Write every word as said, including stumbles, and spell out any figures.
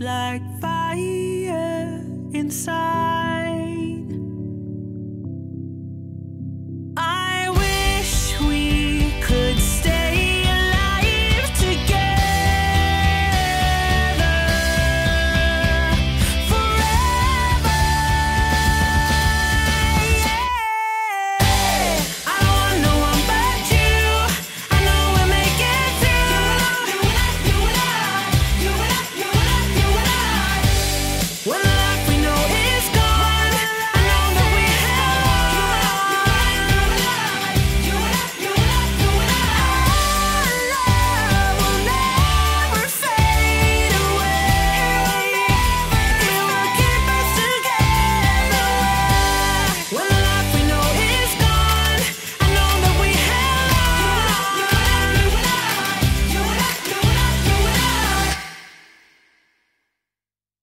like fire inside.